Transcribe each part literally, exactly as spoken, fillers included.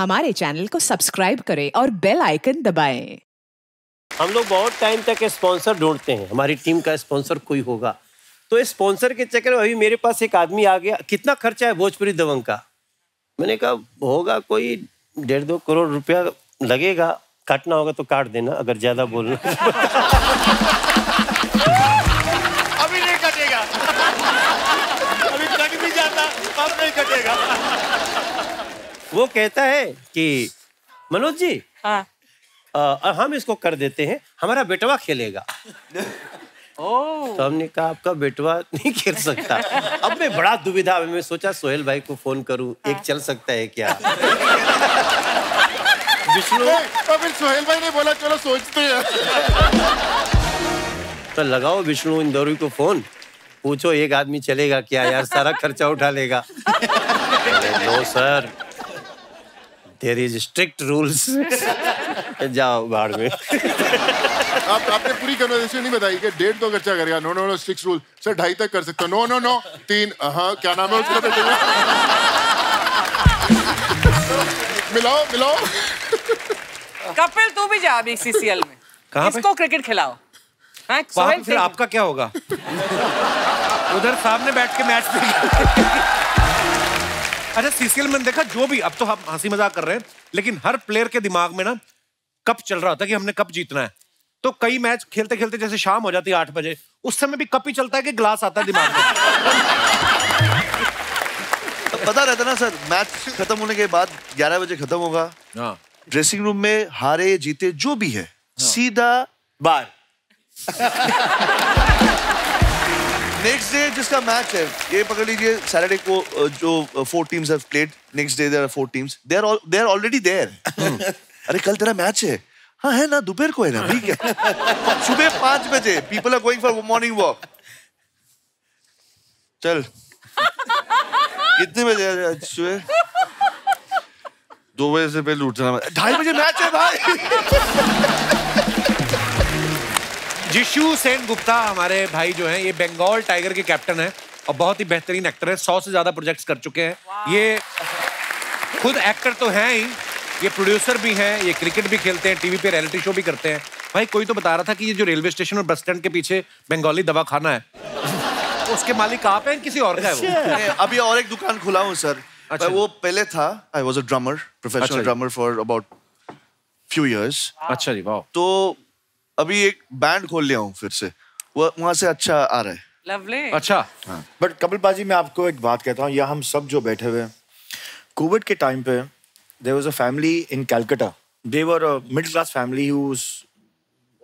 हमारे चैनल को सब्सक्राइब करें और बेल आइकन दबाएं। हम लोग बहुत टाइम तक स्पॉन्सर ढूंढते हैं, हमारी टीम का स्पॉन्सर कोई होगा, तो स्पॉन्सर के चक्कर में अभी मेरे पास एक आदमी आ गया। कितना खर्चा है भोजपुरी दबंग का? मैंने कहा होगा कोई डेढ़ दो करोड़ रुपया लगेगा, काटना होगा तो काट देना अगर ज्यादा बोलना। अभी नहीं कटेगा, अभी कट भी जाता अब नहीं कटेगा। वो कहता है कि मनोज जी हाँ आ, हम इसको कर देते हैं, हमारा बेटवा खेलेगा। Oh. तो हमने कहा आपका बेटवा नहीं खेल सकता। अब मैं बड़ा दुविधा में, मैं सोचा सोहेल भाई को फोन करूं, एक चल सकता है क्या? विष्णु तो फिर सोहेल भाई ने बोला चलो सोचते हैं। तो लगाओ विष्णु इंदौरी को फोन, पूछो एक आदमी चलेगा क्या यार, सारा खर्चा उठा लेगा। No sir, there is strict rules, जाओ बाहर में। आप आपने पूरी कन्वर्सेशन नहीं बताई कि डेढ़ तो खर्चा करेगा। No no no strict rule sir, ढाई तक कर सकता। नो नो नो तीन, हाँ क्या नाम है उसका? मिलाओ मिलाओ। कपिल तू भी जा अभी सीसीएल में, इसको क्रिकेट खिलाओ। वहाँ फिर आपका क्या होगा? उधर सामने बैठ के मैच देखेंगे। अच्छा सीसीएल में देखा जो भी, अब तो हम हंसी मजाक कर रहे हैं, लेकिन हर प्लेयर के दिमाग में ना कप चल रहा होता है कि हमने कप जीतना है। तो कई मैच खेलते खेलते जैसे शाम हो जाती है आठ बजे, उस समय भी कप ही चलता है कि ग्लास आता है दिमाग में। तो पता रहता ना सर, मैच खत्म होने के बाद ग्यारह बजे खत्म होगा, ड्रेसिंग रूम में हारे जीते जो भी है सीधा बार। नेक्स्ट डे जिसका मैच है, ये पकड़ लीजिए सैटरडे को जो four teams have played, next day there are four teams, they are all they are already there. अरे कल तेरा मैच है? हाँ है ना, दोपहर को है ना, ठीक है। सुबह पांच बजे people are going for morning walk. चल कितने बजे? सुबह दो बजे से पहले उठना, ढाई बजे मैच है भाई। जिशु सेन गुप्ता हमारे भाई जो हैं, ये बंगाल टाइगर के कैप्टन हैं और बहुत ही बेहतरीन एक्टर हैं। सौ से ज्यादा प्रोजेक्ट्स कर चुके हैं। ये खुद एक्टर तो हैं ही, ये प्रोड्यूसर भी हैं, ये क्रिकेट भी खेलते हैं, टीवी पे रियलिटी शो भी करते हैं। भाई कोई तो बता रहा था कि ये जो रेलवे स्टेशन और बस स्टैंड के पीछे बंगाली दवा खाना है, उसके मालिक आप हैं किसी और का है वो? अभी और एक दुकान खुला हूँ सर। अच्छा। वो पहले था, I was a drummer, professional drummer for about few years. अच्छा जी, वाह। तो अभी एक बैंड खोल लिया हूँ फिर से, वो वहाँ से अच्छा आ रहा है। लवली। अच्छा हाँ। बट कपिल पाजी मैं आपको एक बात कहता हूँ, या हम सब जो बैठे हुए हैं, कोविड के टाइम पे There was a family in Calcutta. They were a middle-class family who's,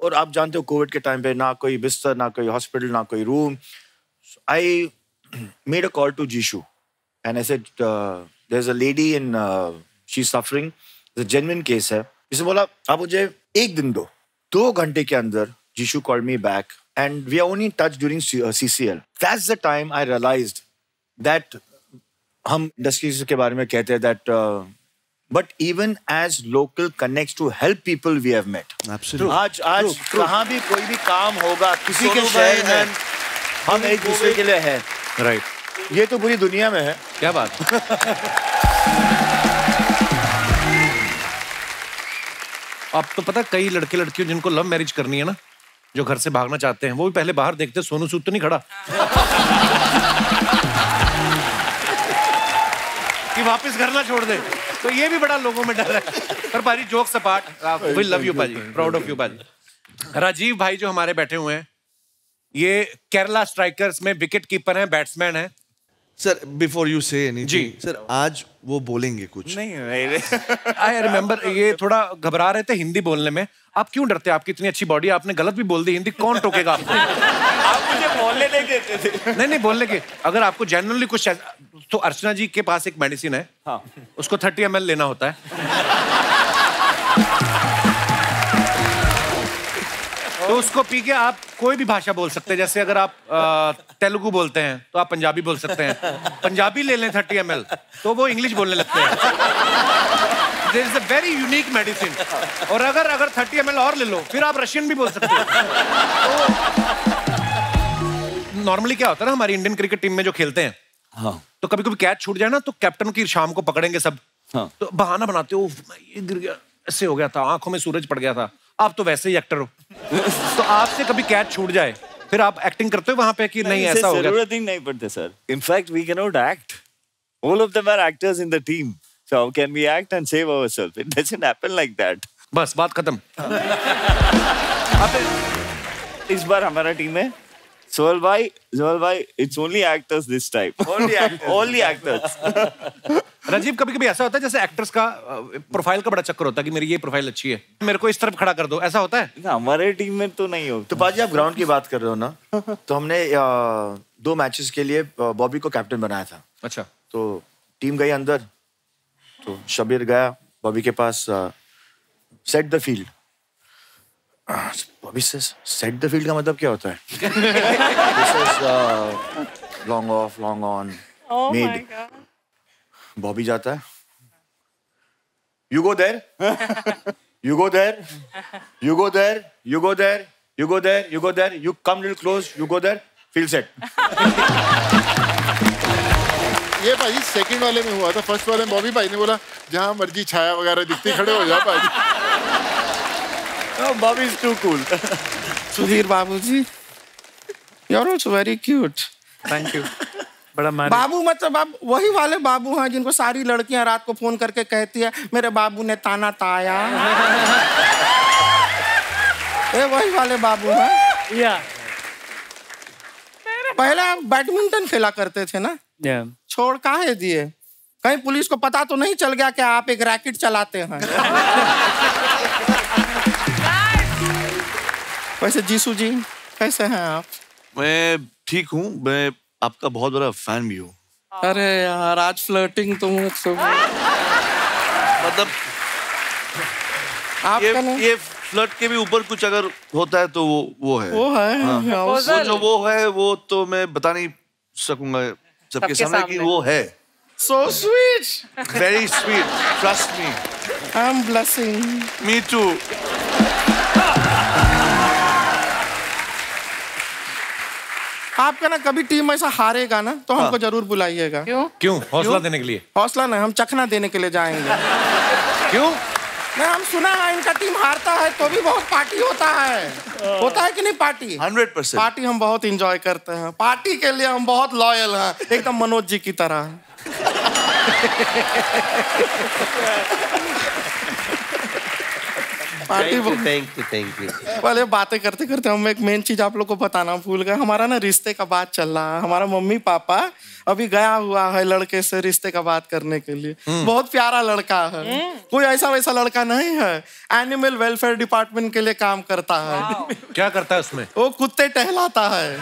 और आप जानते हो कोविड के टाइम पे ना कोई बिस्तर, ना कोई हॉस्पिटल, ना कोई room. I made a call to Jishu and I said, uh, there's a lady in, uh, she's suffering. It's a genuine case है। इसने बोला आप मुझे एक दिन दो, दो घंटे के अंदर Jishu called me back and we are only in touch during C C L. That's the time I realized that हम industry के बारे में कहते हैं that uh, but even as local connects to help people we have met. Absolutely. आज आज कहाँ भी कोई भी काम होगा किसी के शहर में, हम एक दूसरे के लिए हैं। राइट, ये तो पूरी दुनिया में है। क्या बात। अब तो पता कई लड़के लड़कियों जिनको लव मैरिज करनी है ना, जो घर से भागना चाहते हैं, वो भी पहले बाहर देखते सोनू सूद तो नहीं खड़ा कि वापस घर ना छोड़ दे। तो ये भी बड़ा लोगों में डर है। पर भाई जोक सपाट, वी लव यू भाई, प्राउड ऑफ यू भाई। राजीव भाई जो हमारे बैठे हुए हैं, ये केरला स्ट्राइकर्स में विकेट कीपर हैं, बैट्समैन हैं। Sir before you say anything sir, आज वो बोलेंगे कुछ? नहीं, आई रिमेम्बर ये थोड़ा घबरा रहे थे हिंदी बोलने में। आप क्यों डरते हैं? आपकी इतनी अच्छी बॉडी, आपने गलत भी बोल दी हिंदी, कौन टोकेगा आपको? आप मुझे बोलने नहीं देते थे। नहीं नहीं बोलने के, अगर आपको जनरली कुछ, तो अर्चना जी के पास एक मेडिसिन है हाँ, उसको तीस एम एल लेना होता है। तो उसको पी के आप कोई भी भाषा बोल सकते हैं। जैसे अगर आप तेलुगु बोलते हैं तो आप पंजाबी बोल सकते हैं, पंजाबी ले लें तीस एम एल तो वो इंग्लिश बोलने लगते हैं। There is a very unique medicine. और अगर अगर तीस एम एल और ले लो फिर आप रशियन भी बोल सकते हो। नॉर्मली क्या होता है ना, हमारी इंडियन क्रिकेट टीम में जो खेलते हैं हाँ, तो कभी कभी कैच छूट जाए ना तो कैप्टन की शाम को पकड़ेंगे सब हाँ. तो बहाना बनाते हो, ये गिर गया, ऐसे हो गया था, आंखों में सूरज पड़ गया था। आप तो वैसे ही एक्टर हो तो आपसे कभी कैच छूट जाए फिर आप एक्टिंग करते हो वहां पे कि नहीं, नहीं ऐसा हो गया? नहीं पड़ते sir, in fact we can not act, all of them are actors in the team, so how can we act and save ourselves, it doesn't happen like that. बस बात खत्म। अब इस बार हमारा टीम है सोहल भाई, सोहल भाई, it's only actors this time, only actors, only actors. Rajiv कभी कभी ऐसा होता है जैसे एक्टर्स का प्रोफाइल का बड़ा चक्कर होता है कि मेरी ये प्रोफाइल अच्छी है, मेरे को इस तरफ खड़ा कर दो, ऐसा होता है? ना, हमारे टीम में तो नहीं होता। तो पाजी आप ग्राउंड की बात कर रहे हो ना, तो हमने आ, दो मैचेस के लिए बॉबी को कैप्टन बनाया था। अच्छा। तो टीम गई अंदर, तो शबीर गया बॉबी के पास, सेट द फील्ड। बॉबी से सेट द फील्ड का मतलब क्या होता है? Long off, long on, mid. Bobby जाता है, you go there, you go there, you go there, you go there, you go there, you go there, you come little close, you go there, field set. ये भाई second वाले में हुआ था, first वाले में बॉबी भाई ने बोला जहाँ मर्जी छाया वगैरह दिखती खड़े हो जा भाई। Bobby is too cool. Sudhir Babuji, you are also very cute. Thank you. बड़ा बाबू मतलब आप वही वाले बाबू हैं जिनको सारी लड़कियां रात को फोन करके कहती है मेरे बाबू ने ताना ताया। ये वही वाले बाबू हैं। या पहले आप बैडमिंटन खेला करते थे ना? या छोड़ काहे दिए, कहीं पुलिस को पता तो नहीं चल गया कि आप एक रैकेट चलाते हैं? वैसे जीसू जी कैसे हैं आप? मैं ठीक हूँ, मैं आपका बहुत बड़ा फैन भी हूँ। अरे यार आज फ्लर्टिंग तो मुझसे मतलब आप ये, ये फ्लर्ट के भी ऊपर कुछ अगर होता है तो वो वो है वो है हाँ। वो जो वो है वो तो मैं बता नहीं सकूंगा सबके सामने कि वो है। So sweet, very sweet, trust me. I'm blessing. Me too. आपका ना कभी टीम ऐसा हारेगा ना तो हमको जरूर बुलाइएगा। क्यों? क्यों? हौसला देने के लिए? हौसला नहीं, हम चखना देने के लिए जाएंगे। क्यों? नहीं, हम सुना है इनका टीम हारता है तो भी बहुत पार्टी होता है। होता है कि नहीं पार्टी? हंड्रेड परसेंट पार्टी हम बहुत इंजॉय करते हैं, पार्टी के लिए हम बहुत लॉयल हैं, एकदम मनोज जी की तरह। Thank you, thank you. वाले बातें करते करते हम एक मेन चीज आप लोग को बताना भूल गए, हमारा ना रिश्ते का बात चल रहा है। हमारा मम्मी पापा अभी गया हुआ है लड़के से रिश्ते का बात करने के लिए। बहुत प्यारा लड़का है, कोई ऐसा वैसा लड़का नहीं है, एनिमल वेलफेयर डिपार्टमेंट के लिए काम करता है। क्या करता है उसमें? वो कुत्ते टहलाता है।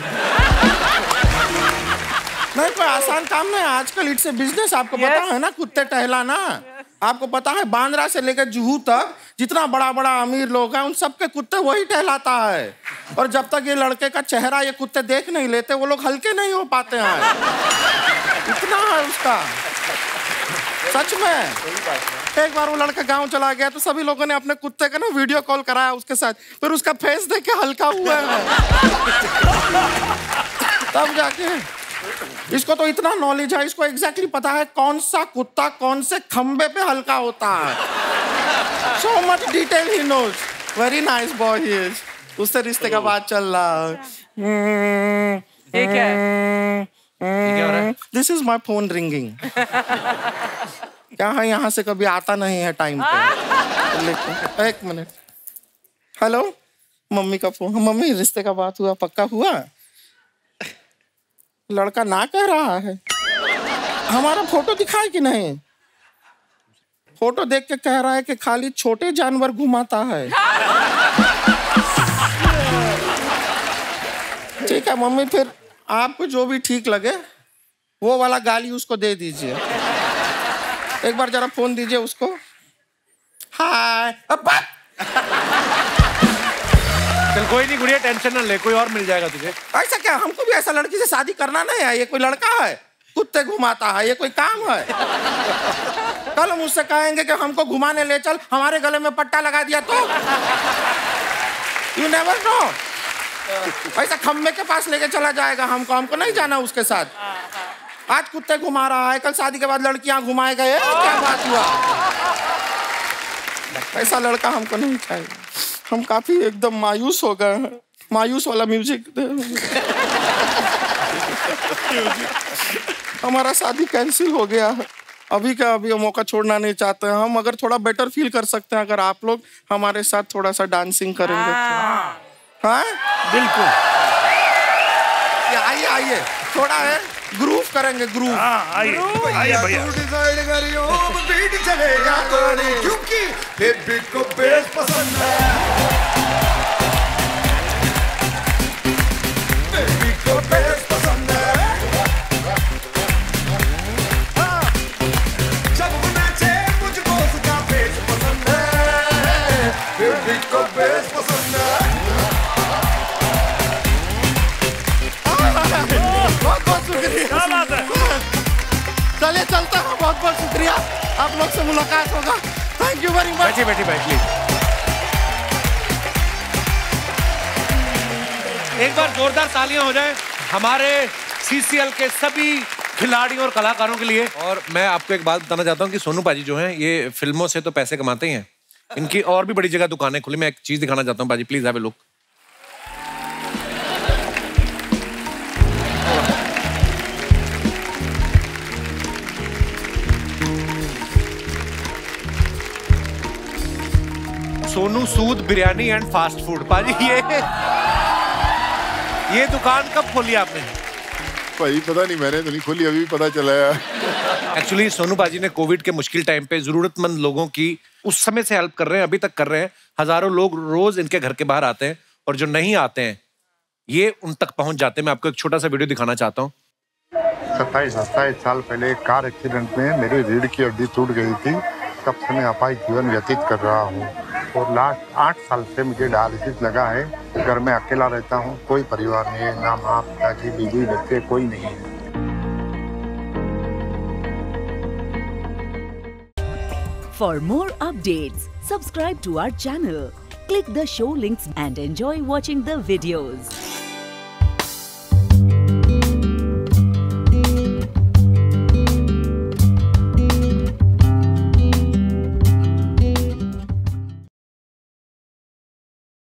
नहीं कोई आसान काम नहीं आजकल, इट्स ए बिजनेस, आपको yes. पता है ना कुत्ते टहलाना। yes. आपको पता है बांद्रा से लेकर जुहू तक जितना बड़ा बड़ा अमीर लोग हैं उन सबके कुत्ते वही टहलाता है, और जब तक ये लड़के का चेहरा ये कुत्ते देख नहीं लेते वो लोग हल्के नहीं हो पाते हैं। इतना है उसका, सच में। एक बार वो लड़का गाँव चला गया तो सभी लोगों ने अपने कुत्ते का ना वीडियो कॉल कराया उसके साथ, फिर उसका फेस देख के हल्का हुआ है। तब जाके इसको तो इतना नॉलेज है, इसको एग्जैक्टली exactly पता है कौन सा कुत्ता कौन से खंबे पे हल्का होता है। So much detail he knows, very nice boy he is. उससे रिश्ते का बात चल रहा है। ये क्या है? This is my phone ringing. क्या है यहाँ से कभी आता नहीं है टाइम पे। एक मिनट, हेलो मम्मी का फोन। मम्मी रिश्ते का बात हुआ? पक्का हुआ? लड़का ना कह रहा है। हमारा फोटो दिखाए कि नहीं? फोटो देख के कह रहा है कि खाली छोटे जानवर घुमाता है। ठीक है मम्मी, फिर आपको जो भी ठीक लगे वो वाला गाली उसको दे दीजिए। एक बार जरा फोन दीजिए उसको। हाय। चल कोई नहीं गुड़िया, टेंशन ना ले, कोई और मिल जाएगा तुझे। ऐसा क्या, हमको भी ऐसा लड़की से शादी करना नहीं है। ये कोई लड़का है कुत्ते घुमाता है, ये कोई काम है? कल हम उससे कहेंगे कि हमको घुमाने ले चल, हमारे गले में पट्टा लगा दिया तो। यू नेवर नो, ऐसा खम्भे के पास लेके चला जाएगा हमको, हमको नहीं जाना उसके साथ। आज कुत्ते घुमा रहा है, कल शादी के बाद लड़कियां घुमाएगा, ये क्या बात हुआ? ऐसा लड़का हमको नहीं चाहिए। हम काफी एकदम मायूस हो गए हैं। मायूस वाला म्यूजिक दे। हमारा शादी कैंसिल हो गया है। अभी का अभी मौका छोड़ना नहीं चाहते हैं हम। अगर थोड़ा बेटर फील कर सकते हैं अगर आप लोग हमारे साथ थोड़ा सा डांसिंग करेंगे। हाँ बिल्कुल, आइए आइए, थोड़ा है ग्रूव करेंगे। ग्रूव आइए आइए भैया, डिजाइन करियो बीट चलेगा गाने, क्योंकि बेबी को बेस पसंद है, बेबी को बेस पसंद है। हाँ जब नाचे मुझको उसका बेस पसंद है, बेबी को बेस पसंद है। चले चलता हूँ, बहुत बहुत शुक्रिया, आप लोग से मुलाकात होगा। Thank you very much. बैठिए बैठिए बैठिए, एक बार जोरदार तालियां हो जाए हमारे सीसीएल के सभी खिलाड़ियों और कलाकारों के लिए। और मैं आपको एक बात बताना चाहता हूँ कि सोनू पाजी जो हैं ये फिल्मों से तो पैसे कमाते ही हैं, इनकी और भी बड़ी जगह दुकानें खुली। मैं एक चीज दिखाना चाहता हूँ पाजी, please have a look. Sonu Sood biryani and fast food. पाजी ये ये दुकान कब खोली आपने? भाई पता नहीं, मैंने तो नहीं खोली, अभी भी पता चला है। एक्चुअली सोनू पाजी ने कोविड के मुश्किल टाइम पे जरूरतमंद लोगों की उस समय से हेल्प कर रहे हैं, अभी तक कर रहे हैं। हजारों लोग रोज इनके घर के बाहर आते हैं और जो नहीं आते हैं ये उन तक पहुंच जाते हैं। मैं आपको एक छोटा सा वीडियो दिखाना चाहता हूँ। सत्ताईस सत्ताईस साल पहले कार एक्सीडेंट में मेरी रीढ़ की हड्डी टूट गई थी, तब से मैं अपाहिज जीवन व्यतीत कर रहा हूँ और लास्ट आठ साल से मुझे डायलिसिस लगा है। घर में अकेला रहता हूँ, कोई परिवार नहीं है, ना माँ पिताजी बीवी बच्चे कोई नहीं है। For more updates, subscribe to our channel, click the show links and enjoy watching the videos.